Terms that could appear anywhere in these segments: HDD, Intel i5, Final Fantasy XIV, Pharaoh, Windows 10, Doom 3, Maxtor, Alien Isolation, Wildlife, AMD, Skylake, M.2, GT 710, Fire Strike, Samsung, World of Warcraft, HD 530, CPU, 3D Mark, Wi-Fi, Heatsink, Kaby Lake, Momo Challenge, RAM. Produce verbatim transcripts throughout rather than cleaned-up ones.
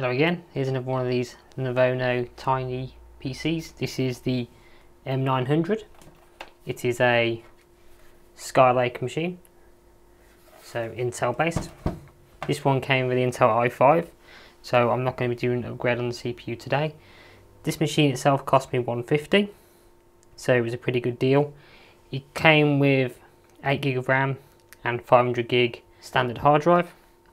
Hello again, here's another one of these Lenovo Tiny P Cs. This is the M nine hundred. It is a Skylake machine, so Intel based. This one came with the Intel i five, so I'm not going to be doing an upgrade on the C P U today. This machine itself cost me one hundred fifty dollars, so it was a pretty good deal. It came with eight gig of RAM and five hundred gig standard hard drive.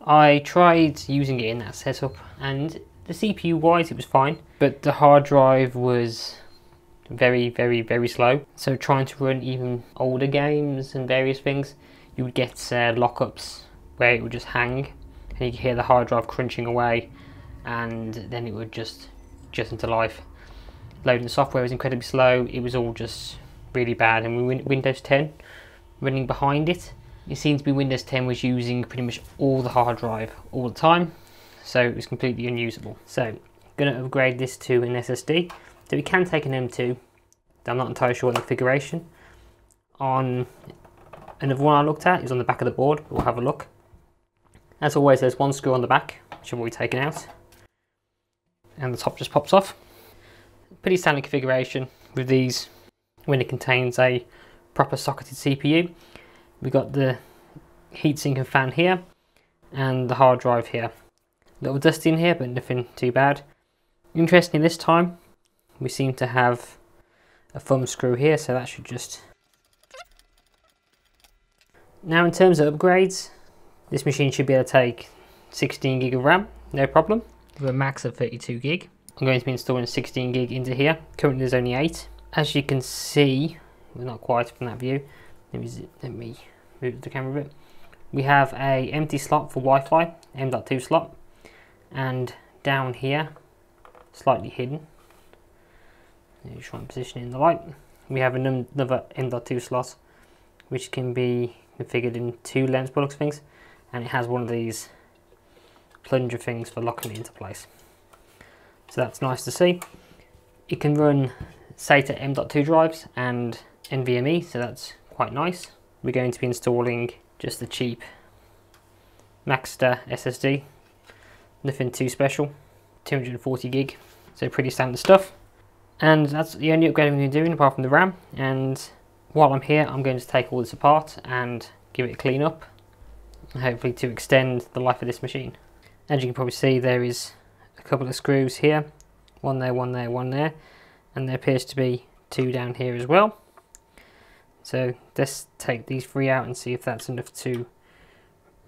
I tried using it in that setup, and the C P U wise it was fine, but the hard drive was very very very slow, so trying to run even older games and various things, you would get uh, lockups where it would just hang and you could hear the hard drive crunching away, and then it would just jet into life. Loading the software was incredibly slow, it was all just really bad, and with Windows ten running behind it, it seemed to be Windows ten was using pretty much all the hard drive all the time, so it was completely unusable. So I'm going to upgrade this to an S S D. So we can take an M two, I'm not entirely sure what the configuration. On another one I looked at, it was on the back of the board, but we'll have a look. As always, there's one screw on the back, which I've already taken out, and the top just pops off. Pretty standard configuration with these when it contains a proper socketed C P U. We've got the heatsink and fan here, and the hard drive here. A little dusty in here, but nothing too bad. Interestingly, this time we seem to have a thumb screw here, so that should just... Now in terms of upgrades, this machine should be able to take sixteen gig of RAM, no problem, with a max of thirty-two gig. I'm going to be installing sixteen gig into here. Currently there's only eight. As you can see, we're not quite from that view. Let me, zip, let me move the camera a bit. We have a empty slot for Wi-Fi, M dot two slot, and down here, slightly hidden, just trying to position it in the light, we have another M dot two slot, which can be configured in two lens box things, and it has one of these plunger things for locking it into place. So that's nice to see. It can run SATA M dot two drives and NVMe, so that's quite nice. We're going to be installing just the cheap Maxtor S S D, nothing too special, two hundred forty gig, so pretty standard stuff. And that's the only upgrade I'm going to be doing apart from the RAM, and while I'm here I'm going to take all this apart and give it a clean up, hopefully to extend the life of this machine. As you can probably see, there is a couple of screws here, one there, one there, one there, and there appears to be two down here as well. So let's take these three out and see if that's enough to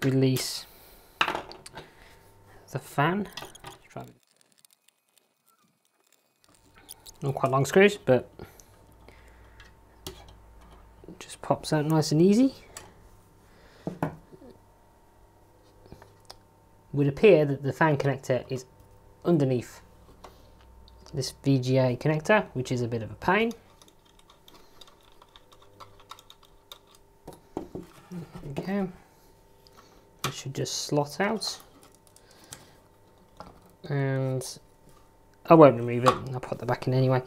release the fan. Not quite long screws, but it just pops out nice and easy. It would appear that the fan connector is underneath this V G A connector, which is a bit of a pain. Okay, it should just slot out, and I won't remove it, I'll put that back in anyway.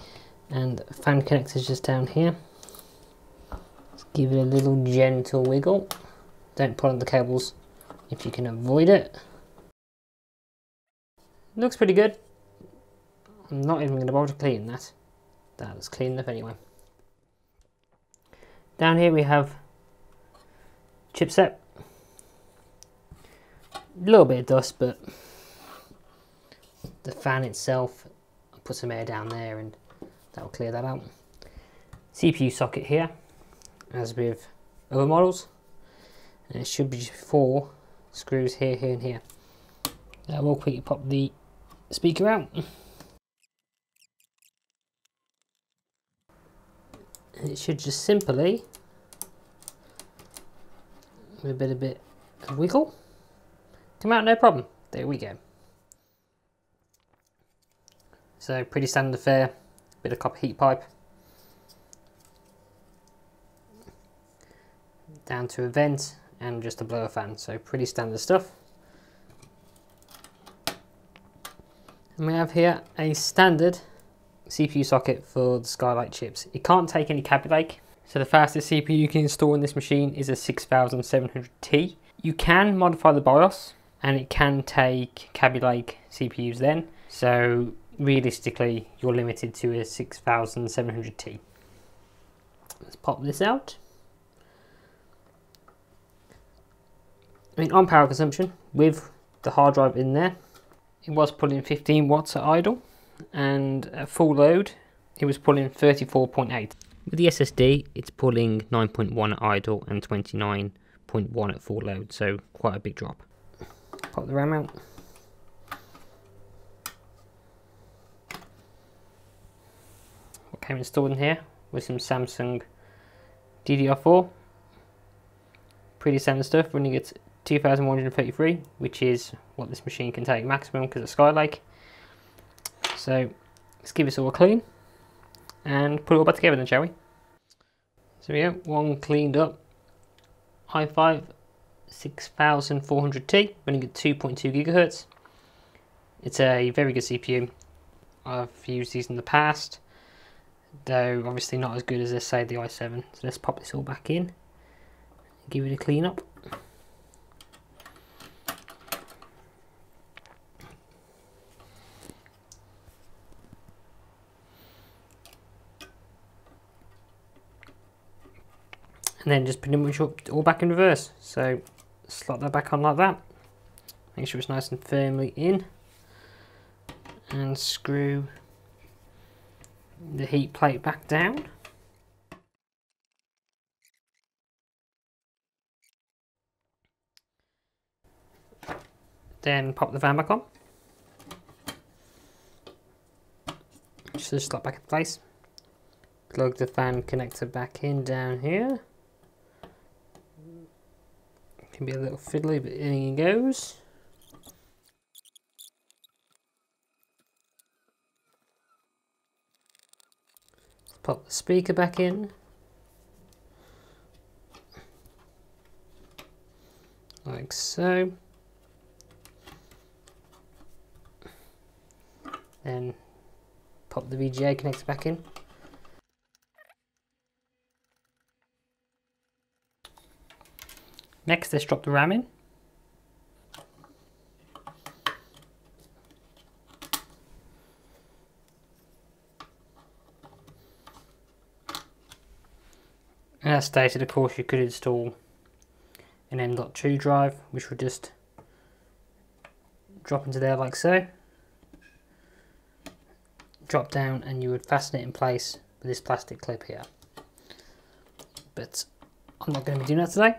And fan connector's just down here. Let's give it a little gentle wiggle. Don't pull on the cables if you can avoid it. Looks pretty good. I'm not even going to bother cleaning that. That was clean enough anyway. Down here we have chipset, a little bit of dust, but the fan itself, I'll put some air down there and that'll clear that out. C P U socket here, as with other models, and it should be four screws here, here and here. I will quickly pop the speaker out. And it should just simply, with a bit, a bit of wiggle, come out no problem. There we go. So pretty standard affair, bit of copper heat pipe, down to a vent and just a blower fan, so pretty standard stuff. And we have here a standard C P U socket for the Skylake chips. It can't take any Kaby Lake. So the fastest C P U you can install in this machine is a six thousand seven hundred T. You can modify the BIOS and it can take Kaby Lake C P Us then. So realistically, you're limited to a six seven hundred T. Let's pop this out. I mean, on power consumption, with the hard drive in there, it was pulling fifteen watts at idle, and at full load, it was pulling thirty-four point eight. With the S S D, it's pulling nine point one at idle and twenty-nine point one at full load, so quite a big drop. Pop the RAM out. What came installed in here was some Samsung D D R four, pretty standard stuff, running at two thousand one hundred thirty-three, which is what this machine can take maximum because of Skylake. So let's give this all a clean and put it all back together then, shall we? So yeah, one cleaned up i five sixty-four hundred T running at two point two gigahertz. It's a very good C P U. I've used these in the past, though obviously not as good as, let's say, the i seven. So let's pop this all back in and give it a clean up. And then just pretty much all back in reverse. So slot that back on like that. Make sure it's nice and firmly in. And screw the heat plate back down. Then pop the fan back on. Just slot back in place. Plug the fan connector back in down here. Can be a little fiddly, but in it goes. Pop the speaker back in. Like so. Then pop the V G A connector back in. Next, let's drop the RAM in. As stated, of course, you could install an M dot two drive, which would just drop into there like so. Drop down and you would fasten it in place with this plastic clip here. But I'm not going to be doing that today.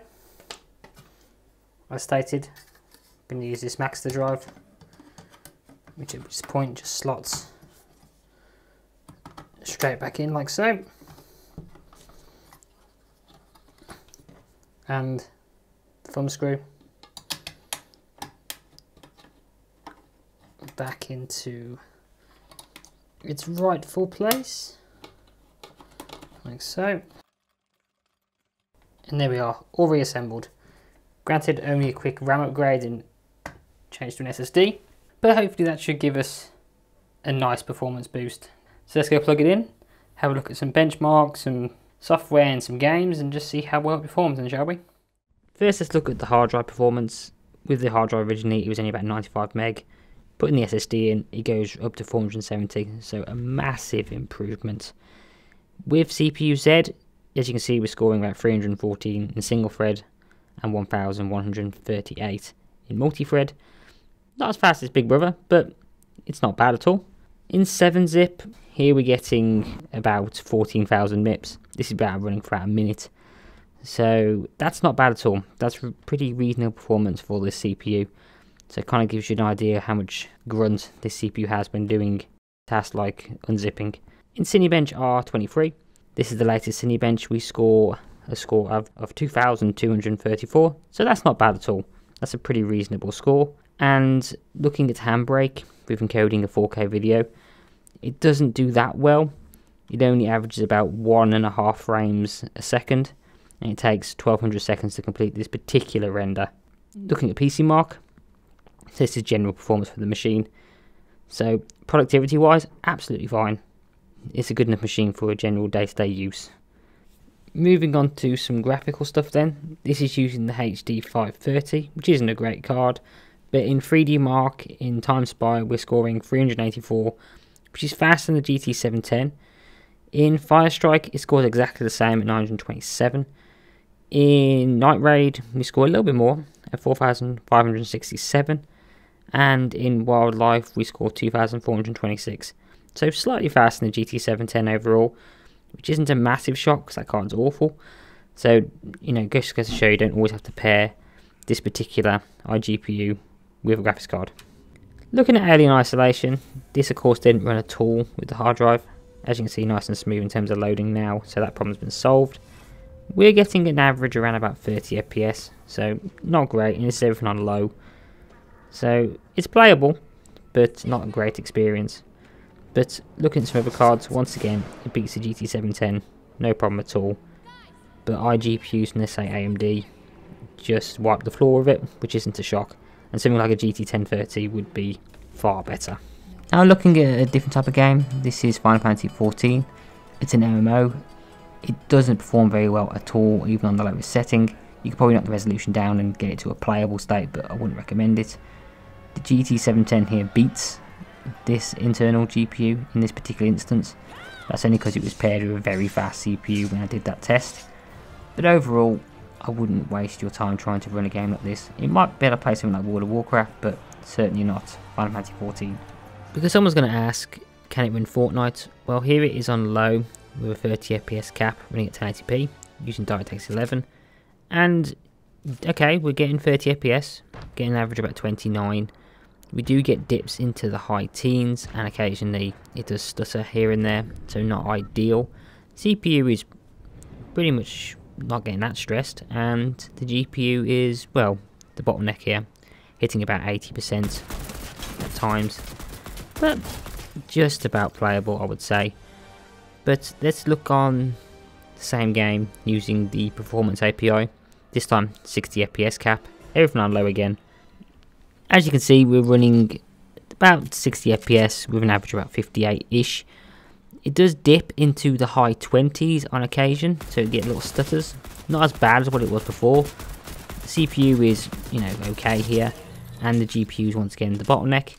As stated, I'm going to use this Maxtor drive, which at this point just slots straight back in like so. And thumb screw back into its rightful place, like so. And there we are, all reassembled. Granted, only a quick RAM upgrade and change to an S S D, but hopefully that should give us a nice performance boost. So let's go plug it in, have a look at some benchmarks, some software and some games, and just see how well it performs then, shall we? First, let's look at the hard drive performance. With the hard drive originally, it was only about ninety-five meg. Putting the S S D in, it goes up to four hundred seventy, so a massive improvement. With C P U Z, as you can see, we're scoring about three hundred fourteen in single thread and one thousand one hundred thirty-eight in multi-thread. Not as fast as Big Brother, but it's not bad at all. In seven zip, here we're getting about fourteen thousand MIPS. This is about running for about a minute. So that's not bad at all. That's pretty reasonable performance for this C P U. So it kind of gives you an idea how much grunt this C P U has when doing tasks like unzipping. In Cinebench r twenty-three, this is the latest Cinebench. We score a score of, of two thousand two hundred thirty-four. So that's not bad at all. That's a pretty reasonable score. And looking at Handbrake, with encoding a four K video, it doesn't do that well. It only averages about one and a half frames a second, and it takes twelve hundred seconds to complete this particular render. Looking at P C Mark, this is general performance for the machine. So productivity wise, absolutely fine. It's a good enough machine for a general day-to-day use. Moving on to some graphical stuff then. This is using the H D five thirty, which isn't a great card, But in three D Mark, in Time Spy, we're scoring three hundred eighty-four, which is faster than the G T seven ten. In Fire Strike, it scores exactly the same at nine hundred twenty-seven. In Night Raid, we score a little bit more at four thousand five hundred sixty-seven. And in Wildlife, we score two thousand four hundred twenty-six. So slightly faster than the G T seven ten overall, which isn't a massive shock because that card's awful. So, you know, just goes to show you don't always have to pair this particular iGPU with a graphics card. Looking at Alien Isolation, this of course didn't run at all with the hard drive. As you can see, nice and smooth in terms of loading now, so that problem's been solved. We're getting an average around about thirty F P S, so not great, and it's everything on low. So it's playable, but not a great experience. But looking at some other cards, once again, it beats the G T seven ten, no problem at all. But iGPUs from, let's say, A M D, just wipe the floor of it, which isn't a shock, and something like a G T ten thirty would be far better. Now looking at a different type of game, this is Final Fantasy fourteen. It's an M M O. It doesn't perform very well at all, even on the lowest setting. You could probably knock the resolution down and get it to a playable state, but I wouldn't recommend it. The G T seven ten here beats this internal G P U in this particular instance. That's only because it was paired with a very fast C P U when I did that test. But overall, I wouldn't waste your time trying to run a game like this. It might be able to play something like World of Warcraft, but certainly not Final Fantasy fourteen. Because someone's going to ask, can it win Fortnite? Well, here it is on low with a thirty F P S cap, running at ten eighty P using DirectX eleven. And okay, we're getting thirty F P S, getting an average about twenty-nine. We do get dips into the high teens, and occasionally it does stutter here and there, so not ideal. C P U is pretty much not getting that stressed, and the G P U is, well, the bottleneck here, hitting about eighty percent at times, but just about playable, I would say. But let's look on the same game using the performance A P I, this time sixty F P S cap, everything on low again. As you can see, we're running about sixty F P S with an average of about fifty-eight-ish. It does dip into the high twenties on occasion, so you get little stutters. Not as bad as what it was before. The C P U is, you know, okay here, and the G P U is once again the bottleneck,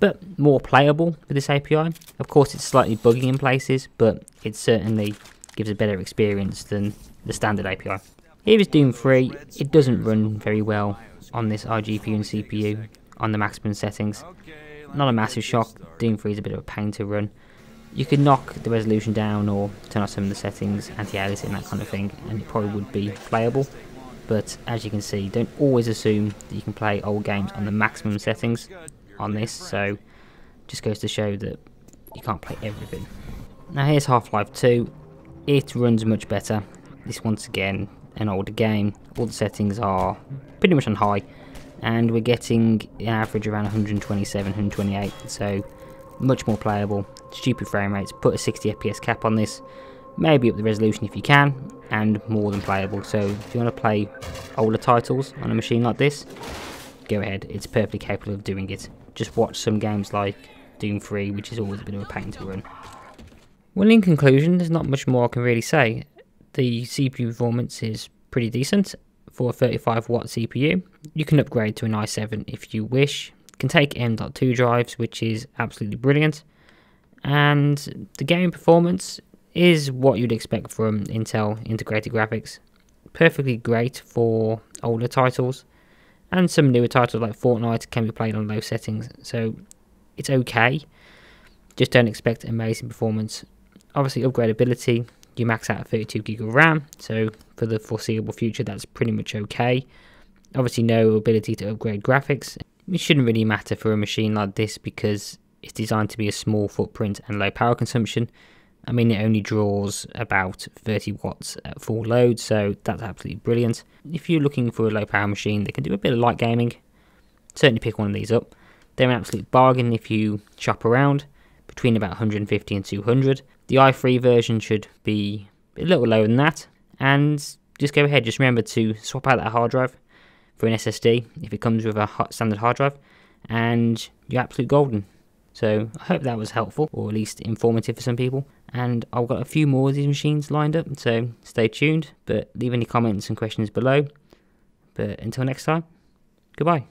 but more playable with this A P I. Of course, it's slightly buggy in places, but it certainly gives a better experience than the standard A P I. Here is Doom three. It doesn't run very well on this iGPU and C P U on the maximum settings. Not a massive shock. Doom three is a bit of a pain to run. You could knock the resolution down or turn off some of the settings, anti-aliasing and that kind of thing, and it probably would be playable. But as you can see, don't always assume that you can play old games on the maximum settings on this, so just goes to show that you can't play everything. Now here's Half-Life two. It runs much better. This, once again, an older game. All the settings are pretty much on high, and we're getting an average around one twenty-seven, one twenty-eight, so much more playable. Stupid frame rates. Put a sixty F P S cap on this, maybe up the resolution if you can, and more than playable. So if you want to play older titles on a machine like this, go ahead, it's perfectly capable of doing it. Just watch some games like Doom three, which is always a bit of a pain to run. Well, in conclusion, there's not much more I can really say. The C P U performance is pretty decent for a thirty-five watt C P U. You can upgrade to an i seven if you wish. Can take M dot two drives, which is absolutely brilliant, and the game performance is what you'd expect from Intel integrated graphics. Perfectly great for older titles, and some newer titles like Fortnite can be played on low settings, so it's okay. Just don't expect amazing performance. Obviously, upgradability, you max out at thirty-two gig of RAM, so for the foreseeable future that's pretty much okay. Obviously no ability to upgrade graphics. It shouldn't really matter for a machine like this because it's designed to be a small footprint and low power consumption. I mean, it only draws about thirty watts at full load, so that's absolutely brilliant. If you're looking for a low power machine that can do a bit of light gaming, certainly pick one of these up. They're an absolute bargain if you shop around, between about one fifty and two hundred. The i three version should be a little lower than that, and just go ahead, just remember to swap out that hard drive for an S S D if it comes with a standard hard drive, and you're absolutely golden. So I hope that was helpful, or at least informative for some people, and I've got a few more of these machines lined up, so stay tuned, but leave any comments and questions below. But until next time, goodbye.